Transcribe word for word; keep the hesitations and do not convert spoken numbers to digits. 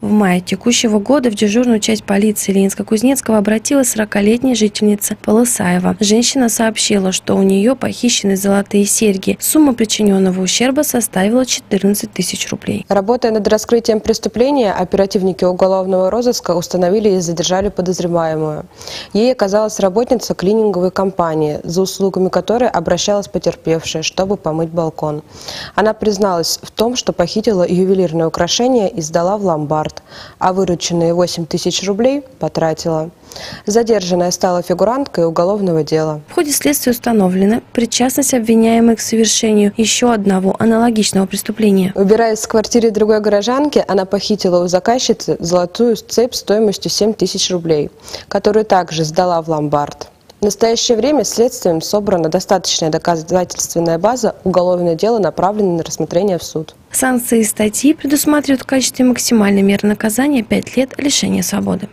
В мае текущего года в дежурную часть полиции Ленинска-Кузнецкого обратилась сорокалетняя жительница Полысаева. Женщина сообщила, что у нее похищены золотые серьги. Сумма причиненного ущерба составила четырнадцать тысяч рублей. Работая над раскрытием преступления, оперативники уголовного розыска установили и задержали подозреваемую. Ей оказалась работница клининговой компании, за услугами которой обращалась потерпевшая, чтобы помыть балкон. Она призналась в том, что похитила ювелирное украшение и сдала в ломбард, а вырученные восемь тысяч рублей потратила. Задержанная стала фигуранткой уголовного дела. В ходе следствия установлена причастность обвиняемой к совершению еще одного аналогичного преступления. Убираясь в квартире другой горожанки, она похитила у заказчицы золотую цепь стоимостью семь тысяч рублей, которую также сдала в ломбард. В настоящее время следствием собрана достаточная доказательственная база, уголовное дело направлено на рассмотрение в суд. Санкции статьи предусматривают в качестве максимальной меры наказания пять лет лишения свободы.